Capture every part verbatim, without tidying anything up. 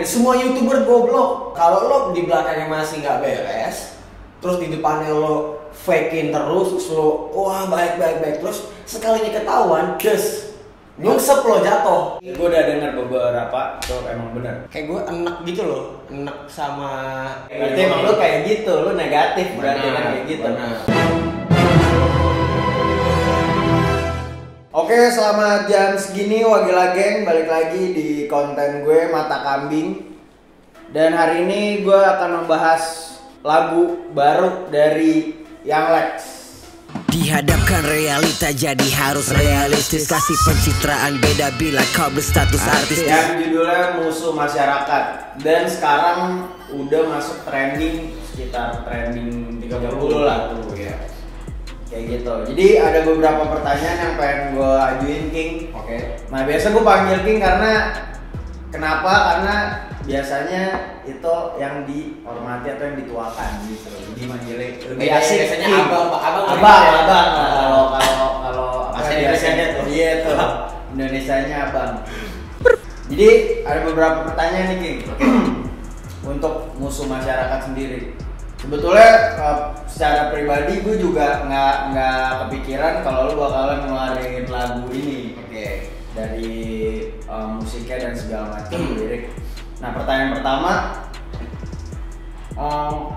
Semua youtuber goblok. Kalau lo di belakangnya masih nggak beres, terus di depannya lo fakein terus, terus lo wah baik baik baik terus, sekalinya ketahuan, des. Nyungsep lo jatuh. Gue udah denger beberapa, itu emang bener. Kayak gue enak gitu loh, enak sama. Berarti emang lo kayak gitu, lo negatif berarti kan kayak gitu. Bener. Oke, selamat jam segini Wagila Geng, balik lagi di konten gue Mata Kambing. Dan hari ini gue akan membahas lagu baru dari Young Lex. Dihadapkan realita jadi harus realistis. Kasih pencitraan beda bila kau berstatus artis. Yang judulnya Musuh Masyarakat. Dan sekarang udah masuk trending, sekitar trending tiga puluh lah tuh ya. Kayak gitu. Jadi ada beberapa pertanyaan yang pengen gue ajuin King. Oke okay. Nah biasa gue panggil King karena kenapa? Karena biasanya itu yang dihormati atau yang dituakan gitu. Di manggilnya lebih asik. Biasanya abang, pak abang, abang, abang. Kalau kalau kalau bahasa Indonesianya tuh, iya tuh. Indonesianya abang. Jadi ada beberapa pertanyaan nih King. Untuk Musuh Masyarakat sendiri. Sebetulnya secara pribadi gue juga nggak nggak kepikiran kalau lu bakalan ngeluarin lagu ini. Oke. Okay. Dari um, musiknya dan segala macam lirik. Nah pertanyaan pertama, um,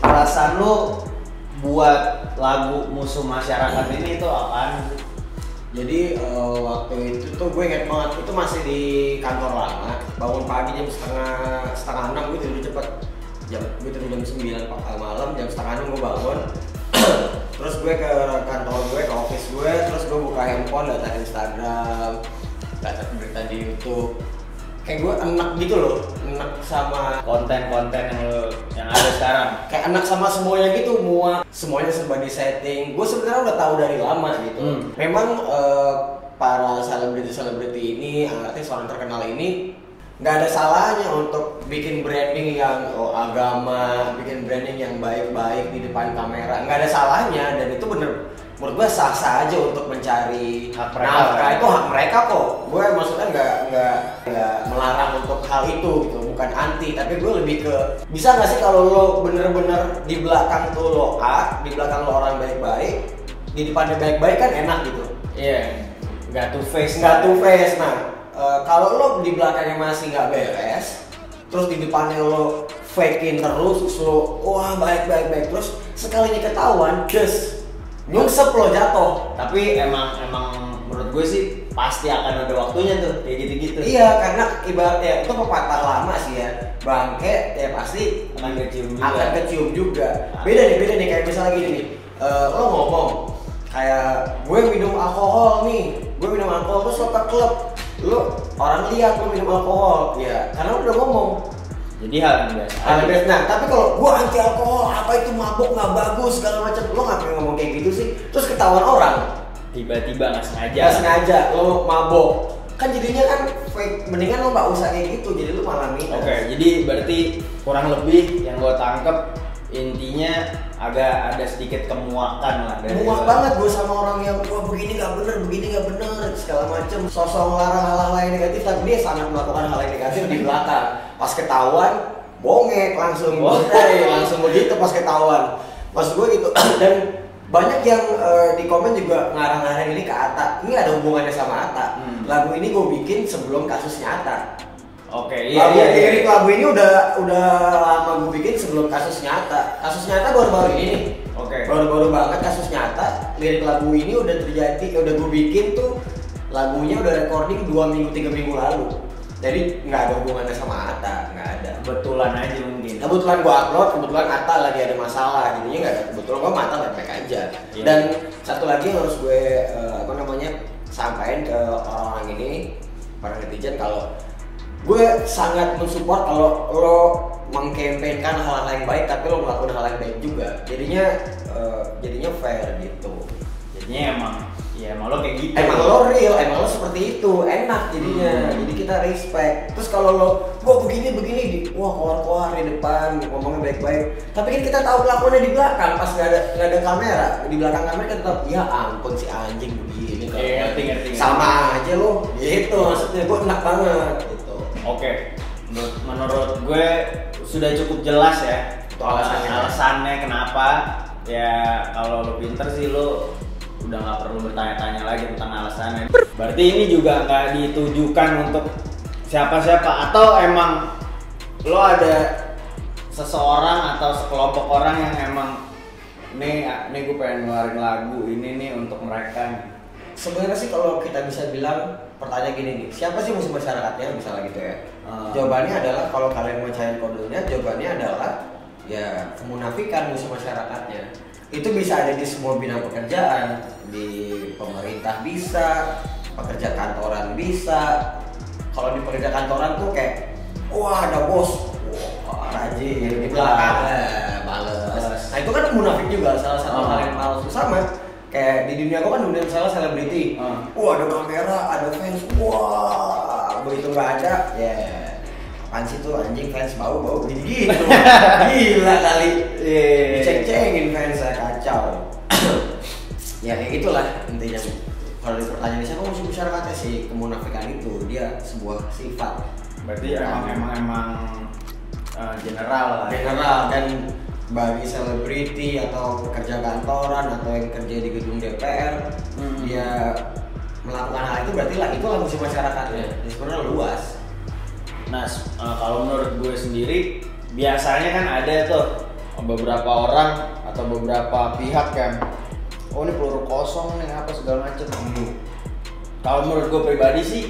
alasan lu buat lagu Musuh Masyarakat ini itu apaan? Jadi uh, waktu itu tuh gue inget banget, itu masih di kantor lama. Bangun pagi jam setengah setengah enam, gue tidur cepet. Jam gue tidur jam sembilan malam, jam setengah enam gue bangun. Terus gue ke kantor gue, ke office gue, terus gue buka handphone, data Instagram, baca berita di YouTube. Kayak gue enak gitu loh, enak sama konten-konten yang lo, yang ada sekarang. Kayak enak sama semuanya gitu, semua semuanya serba di setting. Gue sebenarnya udah tahu dari lama gitu. Hmm. Memang uh, para selebriti-selebriti ini, artis orang terkenal ini, nggak ada salahnya untuk bikin branding yang oh, agama, bikin branding yang baik-baik di depan kamera. Nggak ada salahnya dan itu bener. Menurut gue sah-sah aja untuk mencari hak mereka, nafkah itu hak mereka kok. Gue maksudnya nggak nggak nggak melarang untuk hal itu gitu, bukan anti. Tapi gue lebih ke bisa nggak sih kalau lo bener-bener di belakang tuh lo A, di belakang lo orang baik-baik, di depannya baik-baik kan enak gitu. Iya. Yeah. Nggak two face, nggak two face. Nah uh, kalau lo di belakangnya masih nggak beres, terus di depannya lo fakein terus, terus lo wah baik-baik-baik terus, sekalinya ketahuan, des. Nyungsep lo jatuh. Tapi emang emang menurut gue sih pasti akan ada waktunya tuh kayak gitu-gitu. Iya, karena ibaratnya itu pepatah lama sih ya. Bangke ya pasti akan kecium juga. Akan kecium juga. Beda nih, beda nih kayak misalnya gini nih. Uh, lo ngomong kayak gue minum alkohol nih. Gue minum alkohol terus lo ke klub. Lo orang lihat lo minum alkohol. Ya, karena lo udah ngomong. Jadi hal yang biasa. Hal yang biasa. Nah, tapi kalau gua anti alkohol, apa itu mabuk nggak bagus segala macam, lo ngapain ngomong kayak gitu sih? Terus ketahuan orang. Tiba-tiba nggak sengaja. Nggak sengaja, lo mabuk. Kan jadinya kan fake. Mendingan lo nggak usah kayak gitu, jadi lo malah minus. Oke, okay, jadi berarti kurang lebih yang gua tangkep intinya agak ada sedikit kemuakan lah. Muak banget gua sama orang yang wah begini nggak bener, begini nggak bener segala macam. Sosok larang hal-hal yang negatif, tapi dia sangat melakukan hal yang negatif di belakang. Pas ketahuan, bongek langsung, bongek langsung begitu pas ketahuan. Maksud gue gitu. Dan banyak yang uh, di komen juga ngarang-ngarang ini ke Atta. Ini ada hubungannya sama Atta. Hmm. Lagu ini gue bikin sebelum kasusnya Atta. Oke. Okay, iya, iya, iya. Lagu ini udah udah lama gue bikin sebelum kasusnya Atta. Kasusnya Atta baru-baru ini. Oke. Okay. Baru-baru banget kasusnya Atta. Lirik lagu ini udah terjadi, udah gue bikin tuh lagunya udah recording dua minggu tiga minggu lalu. Jadi nggak ada hubungannya sama Atta, nggak ada. Kebetulan aja mungkin. Kebetulan gua upload, kebetulan Atta lagi ada masalah, jadinya nggak ada. Kebetulan gua Atta baik-baik aja. Yeah. Dan satu lagi yang harus gue uh, apa namanya sampaikan ke orang-orang ini, para netizen kalau gue sangat mensupport kalau lo mengkampanyekan hal-hal yang baik, tapi lo melakukan hal yang baik juga. Jadinya uh, jadinya fair gitu. Jadinya emang. Ya emang lo kayak gitu. Emang lo real, emang lo seperti itu, enak jadinya. Hmm. Jadi kita respect. Terus kalau lo, gua begini begini, di, wah keluar-keluar di depan, ngomongnya baik-baik. Tapi kan kita tahu pelakunya di belakang, pas nggak ada nggak ada kamera, di belakang kamera kan tetap, ya ampun si anjing begini. Iya, ngerti ngerti. Sama aja lo, gitu maksudnya. Gua enak banget gitu. Oke. Okay. Menurut, menurut gue sudah cukup jelas ya alasannya, alasannya kenapa. Ya kalau lo pinter sih lo udah nggak perlu bertanya-tanya lagi tentang alasannya. Berarti ini juga nggak ditujukan untuk siapa-siapa, atau emang lo ada seseorang atau sekelompok orang yang emang nih, nih gue pengen ngeluarin lagu ini nih untuk mereka. Sebenarnya sih kalau kita bisa bilang, pertanyaan gini nih, siapa sih musuh masyarakatnya misalnya gitu ya? Hmm. Jawabannya adalah kalau kalian mau cari kodenya, jawabannya adalah ya kemunafikan musuh masyarakatnya. Itu bisa ada di semua bidang pekerjaan, di pemerintah bisa, pekerja kantoran bisa. Kalau di pekerja kantoran tuh kayak, wah ada bos, wah rajin, di belakang, males. Nah itu kan munafik juga, salah satu hal yang palsu sama. Kayak di dunia gua kan dunia misalnya selebriti, uh. wah ada kamera, ada fans, wah begitu nggak ada, ya yeah. apaan sih tuh anjing fans bau-bau gitu, gila kali, yeah. diceng-cengin fans, kacau. Ya kayak gitulah intinya. Kalau dipertanyaan siapa musuh masyarakatnya sih, kemunafikan itu dia sebuah sifat. Berarti emang emang emang uh, general lah. General ya. Dan bagi selebriti atau pekerja kantoran atau yang kerja di gedung D P R, hmm. dia melakukan hal itu berarti lah itu musuh masyarakatnya. Yeah. Sebenarnya luas. Nah, kalau menurut gue sendiri, biasanya kan ada tuh beberapa orang atau beberapa pihak yang, oh ini peluru kosong nih apa segala macem. Hmm. Kalau menurut gue pribadi sih,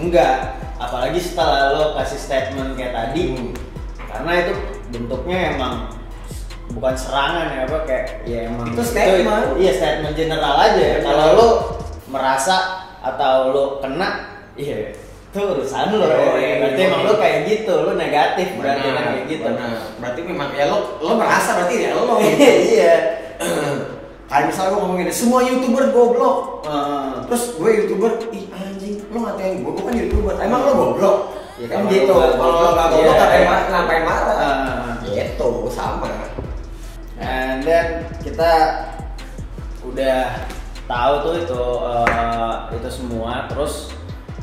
enggak. Apalagi setelah lo kasih statement kayak tadi, hmm. karena itu bentuknya emang bukan serangan ya, apa kayak ya emang itu statement, itu, iya statement general aja ya. Kalau lo merasa atau lo kena, iya itu urusan lo. Ya, ya. Berarti ya, emang ya. Lo kayak gitu, lo negatif benar, berarti kan kayak gitu. Benar. Berarti memang ya lo lo merasa berarti ya lo. Iya. Kayak misalnya gue ngomongin semua youtuber goblok, uh. terus gue youtuber, ih anjing lo ngatain gue, gue kan youtuber, emang lo goblok. Ya kan gitu, kalau nggak goblok ngapain ngapain marah? Gitu sama. And then kita udah tahu tuh itu uh, itu semua. Terus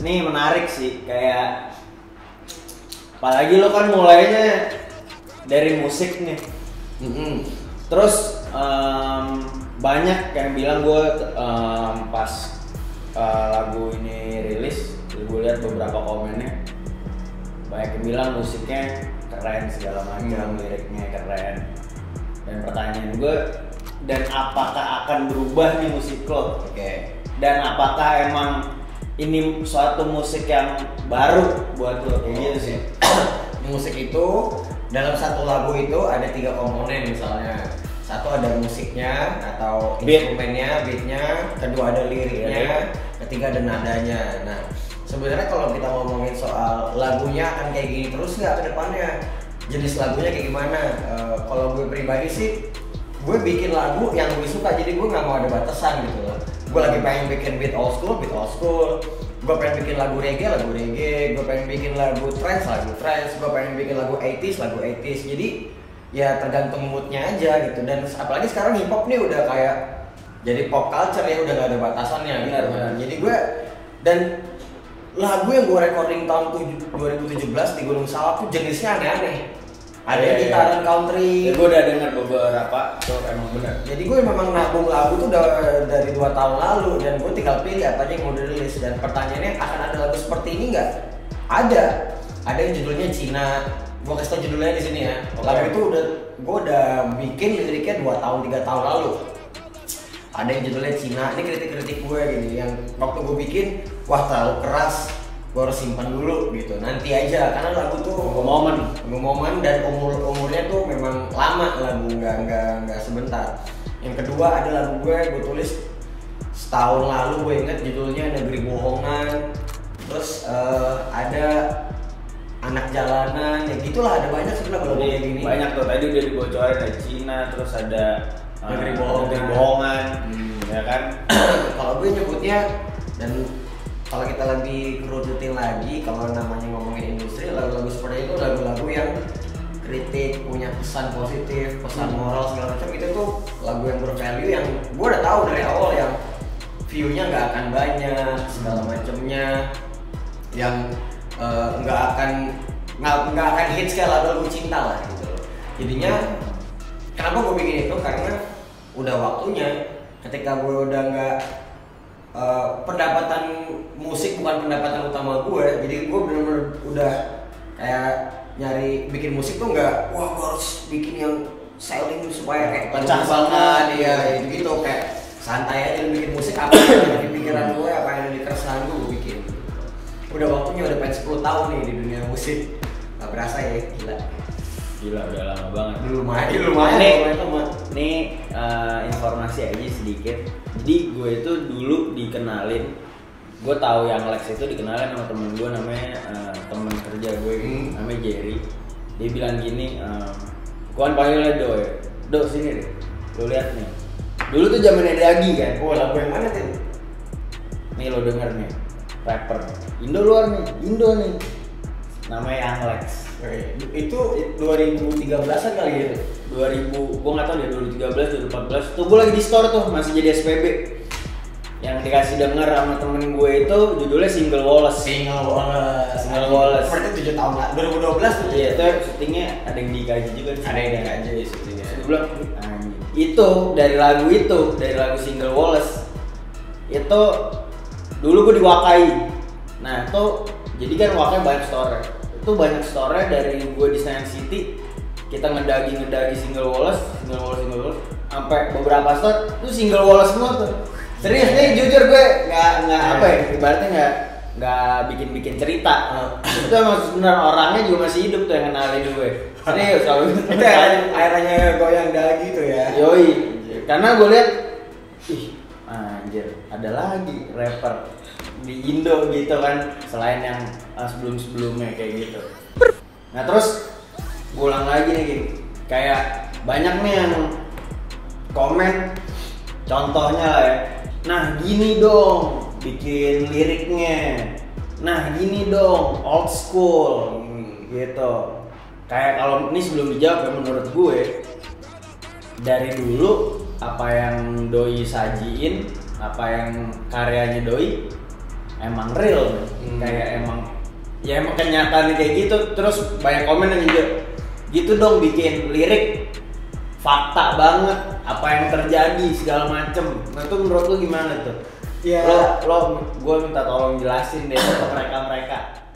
ini menarik sih kayak apalagi lo kan mulainya dari musik nih. Mm-hmm. Terus um, banyak yang bilang gue um, pas uh, lagu ini rilis, gue lihat beberapa komennya. Banyak yang bilang musiknya keren segala macam, hmm. liriknya keren. Dan pertanyaan gue, dan apakah akan berubah nih musik lo? Oke. Okay. Dan apakah emang ini suatu musik yang baru buat lo? Kayak gitu sih. Musik itu dalam satu lagu itu ada tiga komponen misalnya. Satu ada musiknya atau instrumennya, beatnya. Kedua ada liriknya. Ketiga ada nadanya. Nah. Sebenarnya kalau kita ngomongin soal lagunya akan kayak gini terus nggak ke depannya, jenis lagunya kayak gimana? E, kalau gue pribadi sih, gue bikin lagu yang gue suka, jadi gue nggak mau ada batasan gitu loh. Gue lagi pengen bikin beat old school, beat old school. Gue pengen bikin lagu reggae, lagu reggae. Gue pengen bikin lagu trance, lagu trance. Gue pengen bikin lagu eighties, lagu eighties. Jadi ya tergantung moodnya aja gitu. Dan apalagi sekarang hip hop nih udah kayak jadi pop culture ya, udah nggak ada batasannya. Benar, gitu. Benar. Jadi gue dan lagu yang gue recording tahun dua ribu tujuh belas di Gunung Salak tuh jenisnya aneh-aneh. Ada yang gitaran country. Ya, gue udah denger beberapa, tuh emang benar. Jadi gue memang nabung lagu tuh dari dua tahun lalu dan gue tinggal pilih apa aja yang mau dirilis. Dan pertanyaannya akan ada lagu seperti ini nggak? Ada. Ada yang judulnya Cina. Gue kasih tau judulnya di sini ya. Okay. Lagu itu udah gue udah bikin liriknya dua tahun tiga tahun lalu. Ada yang judulnya Cina, ini kritik-kritik gue gitu, yang waktu gue bikin, wah terlalu keras, gue harus simpan dulu gitu, nanti aja, karena lagu tuh momen, momen dan umur umurnya tuh memang lama lagu, nggak nggak nggak sebentar. Yang kedua ada lagu gue, gue tulis setahun lalu, gue inget judulnya Negeri Bohongan, terus uh, ada Anak Jalanan, ya gitulah, ada banyak sebenarnya lagu kayak gini. Banyak tuh, tadi udah dibocorin ada Cina, terus ada Negeri Bohongan, bohongan. Hmm. Ya kan? Kalau gue nyebutnya, dan kalau kita lebih kerucutin lagi, kalau namanya ngomongin industri, lagu-lagu seperti itu lagu-lagu yang kritik, punya pesan positif, pesan moral segala macam, itu tuh lagu yang bervalue yang gue udah tahu dari awal yang view-nya nggak akan banyak segala macamnya, yang uh, nggak akan nggak nggak akan hits ke label lu cinta lah gitu loh. Jadinya kenapa gue bikin itu, karena udah waktunya ketika gue udah nggak uh, pendapatan musik bukan pendapatan utama gue, jadi gue bener-bener udah kayak nyari bikin musik tuh nggak wah gue harus bikin yang selling supaya kayak pecah banget ya gitu, gitu kayak santai aja bikin musik apa yang ada di pikiran gue, apa yang ada di keresahan gue, gue bikin. Udah waktunya udah pengen sepuluh tahun nih di dunia musik, nggak berasa ya, gila. Gila udah lama banget. Lumayan, lumayan. Nih, lumayan. nih uh, informasi aja sedikit. Jadi gue itu dulu dikenalin, gue tahu yang Lex itu dikenalin sama temen gue namanya uh, temen kerja gue, hmm. namanya Jerry. Dia bilang gini, uh, gue kan panggilnya Do, ya. Do sini deh, lo lihat nih. Dulu tuh zamannya Dagi kan. Oh, lagu yang mana tuh? Nih lo denger nih, rapper Indo luar nih, Indo nih. Namanya Young Lex. Itu dua ribu tiga belasan kali gitu. dua ribu, gua nggak tahu deh dua ribu tiga belas, dua ribu empat belas. Tuh gua lagi di store tuh, masih jadi S P B. Yang dikasih denger sama temen gue itu judulnya Single Wallace. Single Wallace. Single Wallace. Berarti tujuh tahun lah. dua ribu dua belas tuh. Iya, itu syutingnya ada yang digaji juga. Ada yang digaji syutingnya. Sebelum itu dari lagu itu dari lagu Single Wallace itu dulu gue di Wakai. Nah itu jadi kan Wakai banyak store, itu banyak store dari gue di San City, kita ngedagi ngedagi Single Wallace Single Wallace Single Wallace sampai beberapa store itu Single Wallace semua tuh. Serius nih, jujur gue nggak nggak apa ya ibaratnya nggak nggak bikin bikin cerita itu emang sebenarnya orangnya juga masih hidup tuh yang kenalin gue. Serius kalau itu airnya goyang Dagi tuh ya. Yoi, karena gue lihat, ih anjir ada lagi rapper di Indo gitu kan selain yang uh, sebelum-sebelumnya kayak gitu. Nah terus gue ulang lagi nih gini, kayak banyak nih yang komen contohnya lah ya. Nah gini dong bikin liriknya. Nah gini dong old school gitu. Kayak kalau ini sebelum dijawab ya, menurut gue dari dulu apa yang Doi sajiin, apa yang karyanya Doi emang real, hmm. kayak emang ya emang kenyataan kayak gitu. Terus banyak komen yang gitu, gitu dong bikin lirik fakta banget apa yang terjadi segala macem. Nah itu menurut lo gimana tuh? Yeah. Lo, lo gue minta tolong jelasin deh ke mereka mereka.